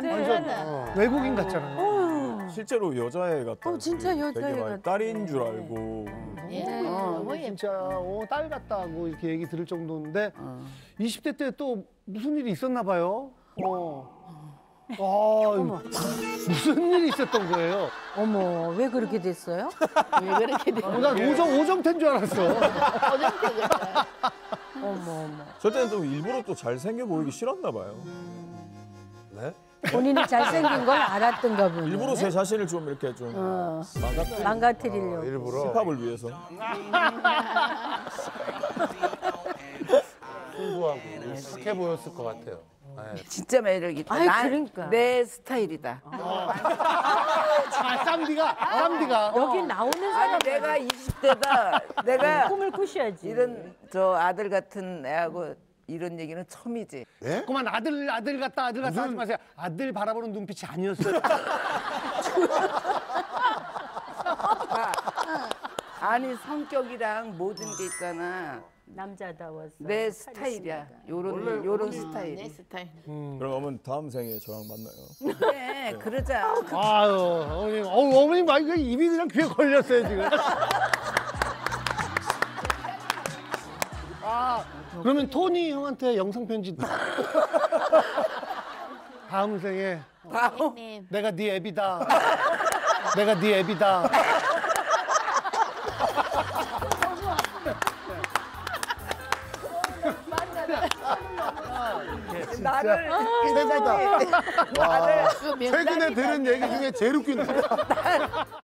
남편은 외국인 같잖아요. 실제로 여자애 같다. 진짜 여자애 같다. 딸인 줄 알고. 예. 진짜 딸 같다고 이렇게 얘기 들을 정도인데 20대 때 또 무슨 일이 있었나 봐요. 어머. 무슨 일이 있었던 거예요? 어머, 왜 그렇게 됐어요? 왜 그렇게 됐어요? 난 오정태인 줄 알았어. 오정태인 줄 알았어. 어머. 저 때는 또 일부러 또 잘생겨 보이기 싫었나 봐요. 네? 본인이 잘생긴 걸 알았던가 보네. 일부러 제 자신을 좀 이렇게 좀 망가뜨리려고. 일부러. 힙합을 위해서. 풍부하고 착해 보였을 것 같아요. 네. 진짜 매력있다. 그러니까. 내 스타일이다. 쌈디가. 여기 나오는 사람. 내가 20대다. 내가 꿈을 꾸셔야지. 이런 저 아들 같은 애하고 이런 얘기는 처음이지. 네? 그만 아들 같다 하지 마세요. 아들 바라보는 눈빛이 아니었어요. 아니 성격이랑 모든 게 있잖아. 남자다워서 내 스타일이야. 요런 스타일. 내 스타일. 그럼 어머니 다음 생에 저랑 만나요. 네, 그러자. 아유, 어머님 마이크 입이 그냥 귀에 걸렸어요 지금. 그러면 토니 형한테 영상 편지. 다음 생에. 내가 네 애비다. 내가 네 애비다. 나를 최근에 들은 얘기 중에 제일 웃긴다.